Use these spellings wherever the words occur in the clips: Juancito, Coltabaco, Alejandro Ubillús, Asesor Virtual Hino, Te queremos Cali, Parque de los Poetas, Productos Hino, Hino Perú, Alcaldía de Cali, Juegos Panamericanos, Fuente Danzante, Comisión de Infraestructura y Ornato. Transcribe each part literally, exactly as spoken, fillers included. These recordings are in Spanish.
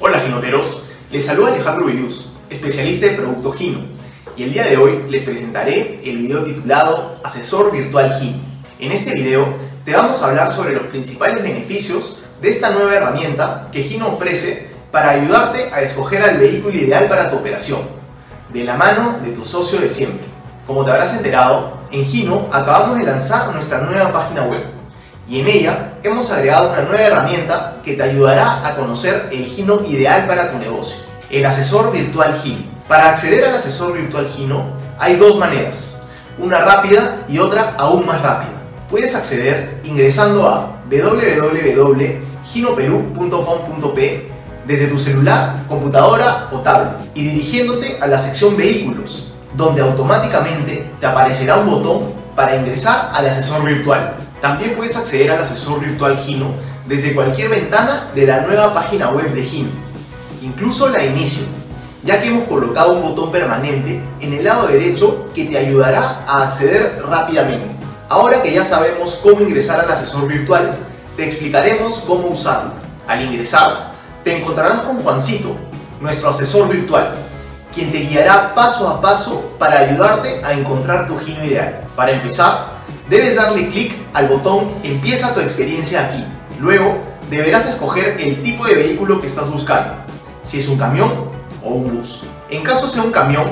Hola hinoperos, les saluda Alejandro Ubillús, especialista en productos Hino, y el día de hoy les presentaré el video titulado Asesor Virtual Hino. En este video te vamos a hablar sobre los principales beneficios de esta nueva herramienta que Hino ofrece para ayudarte a escoger al vehículo ideal para tu operación, de la mano de tu socio de siempre. Como te habrás enterado, en Hino acabamos de lanzar nuestra nueva página web, y en ella hemos agregado una nueva herramienta que te ayudará a conocer el Hino ideal para tu negocio, el Asesor Virtual Hino. Para acceder al Asesor Virtual Hino hay dos maneras, una rápida y otra aún más rápida. Puedes acceder ingresando a w w w punto hino peru punto com punto pe desde tu celular, computadora o tablet y dirigiéndote a la sección Vehículos, donde automáticamente te aparecerá un botón para ingresar al Asesor Virtual. También puedes acceder al Asesor Virtual Hino desde cualquier ventana de la nueva página web de Hino, incluso la inicio, ya que hemos colocado un botón permanente en el lado derecho que te ayudará a acceder rápidamente. Ahora que ya sabemos cómo ingresar al Asesor Virtual, te explicaremos cómo usarlo. Al ingresar, te encontrarás con Juancito, nuestro asesor virtual, quien te guiará paso a paso para ayudarte a encontrar tu Hino ideal. Para empezar, debes darle clic al botón Empieza tu experiencia aquí. Luego, deberás escoger el tipo de vehículo que estás buscando, si es un camión o un bus. En caso sea un camión,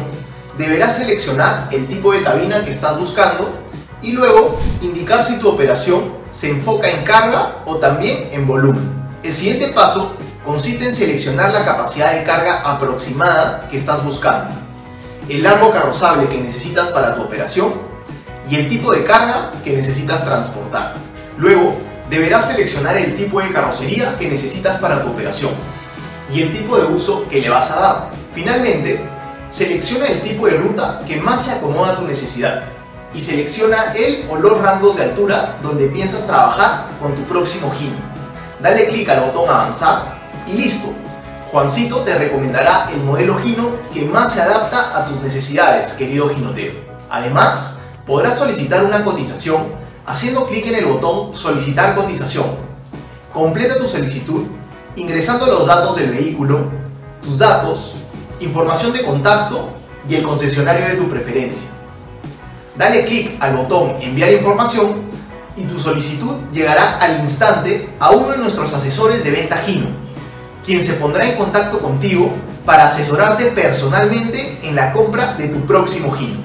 deberás seleccionar el tipo de cabina que estás buscando y luego indicar si tu operación se enfoca en carga o también en volumen. El siguiente paso consiste en seleccionar la capacidad de carga aproximada que estás buscando, el largo carrozable que necesitas para tu operación y el tipo de carga que necesitas transportar. Luego, deberás seleccionar el tipo de carrocería que necesitas para tu operación y el tipo de uso que le vas a dar. Finalmente, selecciona el tipo de ruta que más se acomoda a tu necesidad y selecciona el o los rangos de altura donde piensas trabajar con tu próximo Hino. Dale clic al botón Avanzar y listo. Juancito te recomendará el modelo Hino que más se adapta a tus necesidades, querido hinotero. Además, podrás solicitar una cotización haciendo clic en el botón Solicitar cotización. Completa tu solicitud ingresando los datos del vehículo, tus datos, información de contacto y el concesionario de tu preferencia. Dale clic al botón Enviar información y tu solicitud llegará al instante a uno de nuestros asesores de venta Hino, quien se pondrá en contacto contigo para asesorarte personalmente en la compra de tu próximo Hino.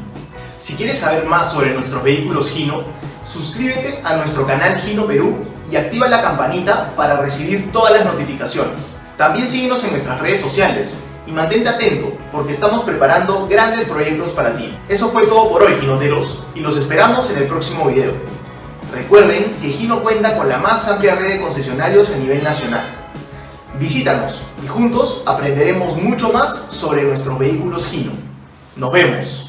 Si quieres saber más sobre nuestros vehículos Hino, suscríbete a nuestro canal Hino Perú y activa la campanita para recibir todas las notificaciones. También síguenos en nuestras redes sociales y mantente atento porque estamos preparando grandes proyectos para ti. Eso fue todo por hoy, hinoteros, y los esperamos en el próximo video. Recuerden que Hino cuenta con la más amplia red de concesionarios a nivel nacional. Visítanos y juntos aprenderemos mucho más sobre nuestros vehículos Hino. ¡Nos vemos!